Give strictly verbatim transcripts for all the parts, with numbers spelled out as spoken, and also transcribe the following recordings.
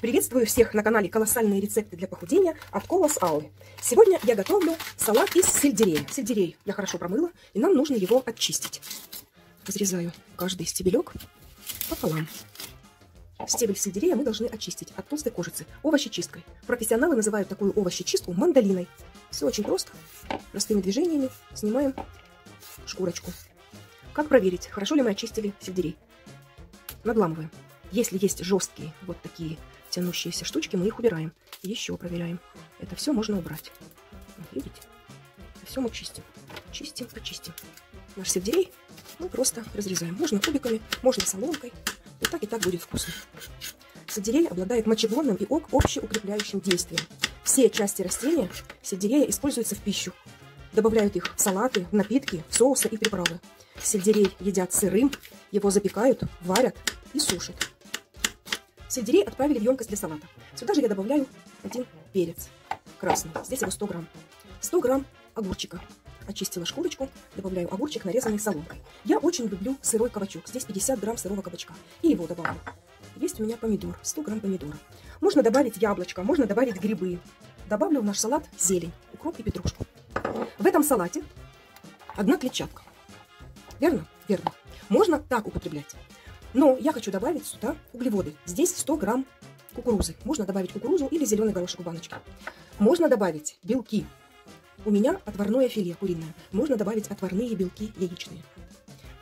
Приветствую всех на канале «Колоссальные рецепты для похудения» от Колос Аллы. Сегодня я готовлю салат из сельдерея. Сельдерей я хорошо промыла, и нам нужно его очистить. Разрезаю каждый стебелек пополам. Стебель сельдерея мы должны очистить от толстой кожицы овощечисткой. Профессионалы называют такую овощечистку мандолиной. Все очень просто. Простыми движениями снимаем шкурочку. Как проверить, хорошо ли мы очистили сельдерей? Надламываем. Если есть жесткие вот такие тянущиеся штучки, мы их убираем. Еще проверяем. Это все можно убрать. Видите? Все мы чистим. Чистим, почистим. Наш сельдерей мы просто разрезаем. Можно кубиками, можно соломкой. И так, и так будет вкусно. Сельдерей обладает мочегонным и общеукрепляющим действием. Все части растения сельдерея используются в пищу. Добавляют их в салаты, в напитки, в соусы и приправы. Сельдерей едят сырым, его запекают, варят и сушат. Сельдерей отправили в емкость для салата. Сюда же я добавляю один перец красный. Здесь его сто грамм. сто грамм огурчика. Очистила шкурочку, добавляю огурчик, нарезанный соломкой. Я очень люблю сырой кабачок. Здесь пятьдесят грамм сырого кабачка. И его добавлю. Есть у меня помидор. сто грамм помидора. Можно добавить яблочко, можно добавить грибы. Добавлю в наш салат зелень, укроп и петрушку. В этом салате одна клетчатка. Верно? Верно. Можно так употреблять. Но я хочу добавить сюда углеводы. Здесь сто грамм кукурузы. Можно добавить кукурузу или зеленый горошек в баночке. Можно добавить белки. У меня отварное филе куриное. Можно добавить отварные белки яичные.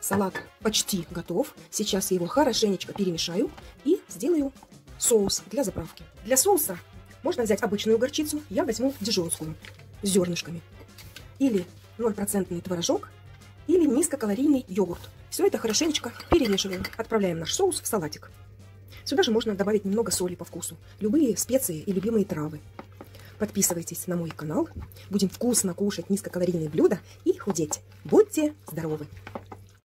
Салат почти готов. Сейчас я его хорошенечко перемешаю и сделаю соус для заправки. Для соуса можно взять обычную горчицу. Я возьму дижонскую с зернышками. Или ноль процентов творожок, или низкокалорийный йогурт. Все это хорошенечко перемешиваем. Отправляем наш соус в салатик. Сюда же можно добавить немного соли по вкусу. Любые специи и любимые травы. Подписывайтесь на мой канал. Будем вкусно кушать низкокалорийные блюда и худеть. Будьте здоровы!